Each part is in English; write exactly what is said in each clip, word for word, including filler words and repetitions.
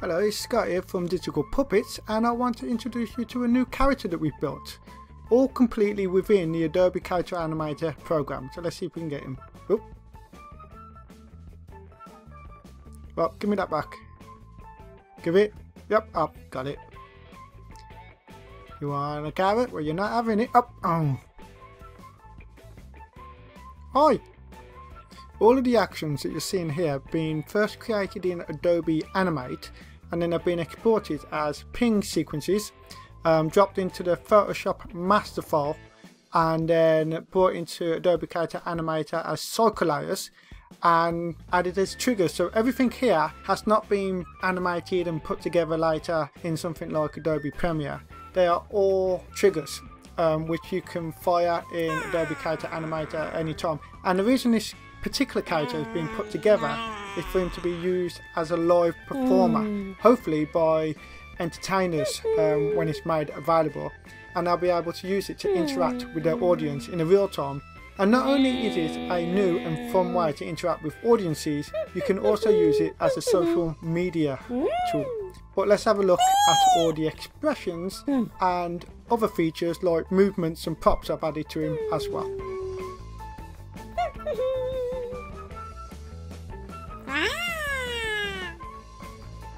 Hello, it's Scott here from Digital Puppets, and I want to introduce you to a new character that we've built, all completely within the Adobe Character Animator program. So let's see if we can get him. Oop. Well, give me that back. Give it. Yep, up. Oh, got it. You want a carrot? Well, you're not having it. Up. Oh. Hi. All of the actions that you're seeing here have been first created in Adobe Animate, and then have been exported as ping sequences, um, dropped into the Photoshop master file, and then brought into Adobe Character Animator as cycle layers, and added as triggers. So everything here has not been animated and put together later in something like Adobe Premiere. They are all triggers. Um, which you can fire in Adobe Character Animator at any time. And the reason this particular character has been put together is for him to be used as a live performer, mm. hopefully by entertainers um, when it's made available, and they'll be able to use it to interact with their audience in the real time. And not only is it a new and fun way to interact with audiences, you can also use it as a social media tool. But let's have a look at all the expressions and other features like movements and props I've added to him as well.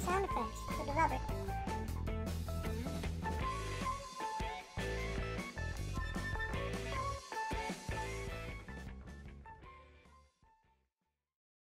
Sound effects for the rabbit.